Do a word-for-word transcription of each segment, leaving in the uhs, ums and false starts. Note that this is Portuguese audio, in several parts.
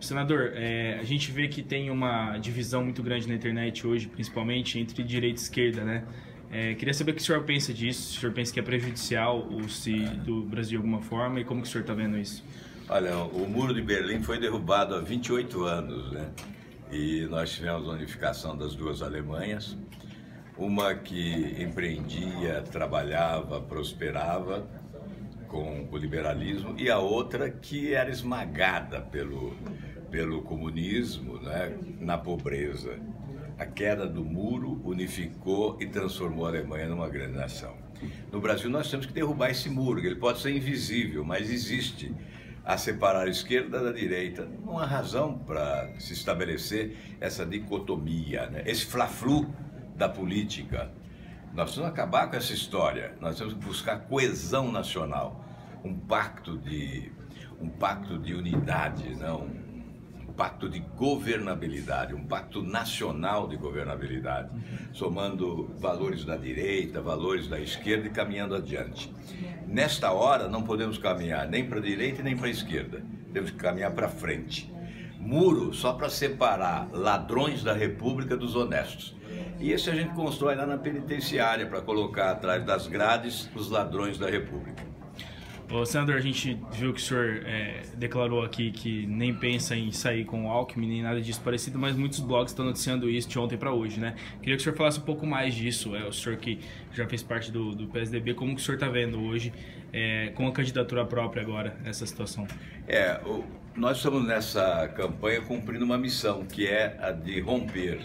Senador, é, a gente vê que tem uma divisão muito grande na internet hoje, principalmente entre direita e esquerda, né? É, queria saber o que o senhor pensa disso, se o senhor pensa que é prejudicial ou se do Brasil de alguma forma, e como que o senhor está vendo isso? Olha, o Muro de Berlim foi derrubado há vinte e oito anos, né? E nós tivemos a unificação das duas Alemanhas, uma que empreendia, trabalhava, prosperava com o liberalismo, e a outra que era esmagada pelo, pelo comunismo, né, na pobreza. A queda do muro unificou e transformou a Alemanha numa grande nação. No Brasil nós temos que derrubar esse muro, ele pode ser invisível, mas existe. A separar a esquerda da direita, não há razão para se estabelecer essa dicotomia, né? Esse fla-flu da política. Nós precisamos acabar com essa história, nós temos que buscar coesão nacional, um pacto de, um pacto de unidade, não, um pacto de governabilidade, um pacto nacional de governabilidade, somando valores da direita, valores da esquerda e caminhando adiante. Nesta hora não podemos caminhar nem para a direita nem para a esquerda, temos que caminhar para frente. Muro só para separar ladrões da república dos honestos. E esse a gente constrói lá na penitenciária para colocar atrás das grades os ladrões da república. Ô, senador, a gente viu que o senhor é, declarou aqui que nem pensa em sair com o Alckmin nem nada disso parecido, mas muitos blogs estão noticiando isso de ontem para hoje, né? Queria que o senhor falasse um pouco mais disso, é, o senhor que já fez parte do, do P S D B, como que o senhor está vendo hoje, é, com a candidatura própria agora, essa situação? É, o, nós estamos nessa campanha cumprindo uma missão, que é a de romper,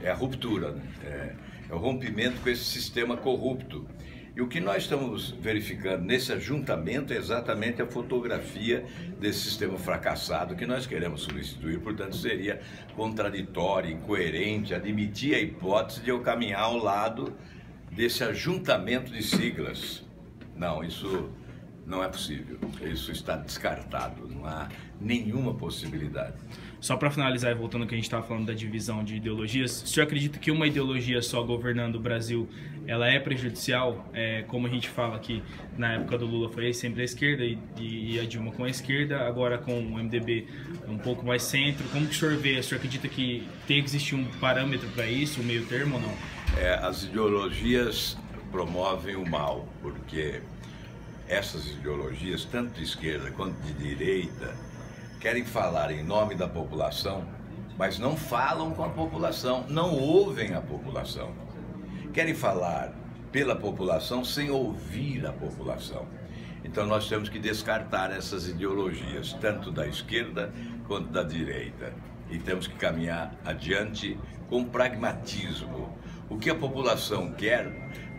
é a ruptura, né? é, é o rompimento com esse sistema corrupto. E o que nós estamos verificando nesse ajuntamento é exatamente a fotografia desse sistema fracassado que nós queremos substituir, portanto seria contraditório, incoerente, admitir a hipótese de eu caminhar ao lado desse ajuntamento de siglas. Não, isso não é possível, isso está descartado, não há nenhuma possibilidade. Só para finalizar, e voltando ao que a gente estava falando da divisão de ideologias, o senhor acredita que uma ideologia só governando o Brasil, ela é prejudicial? É, como a gente fala que na época do Lula foi sempre a esquerda e, e a Dilma com a esquerda, agora com o M D B um pouco mais centro. Como que o senhor vê? O senhor acredita que tem que existir um parâmetro para isso, um meio termo ou não? É, as ideologias promovem o mal, porque essas ideologias, tanto de esquerda quanto de direita, querem falar em nome da população, mas não falam com a população, não ouvem a população. Querem falar pela população sem ouvir a população. Então nós temos que descartar essas ideologias, tanto da esquerda quanto da direita. E temos que caminhar adiante com pragmatismo. O que a população quer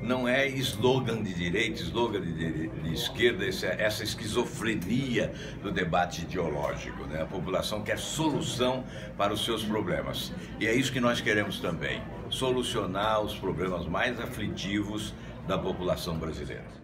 não é slogan de direita, slogan de, de, de esquerda, essa, essa esquizofrenia do debate ideológico, né? A população quer solução para os seus problemas. E é isso que nós queremos também, solucionar os problemas mais aflitivos da população brasileira.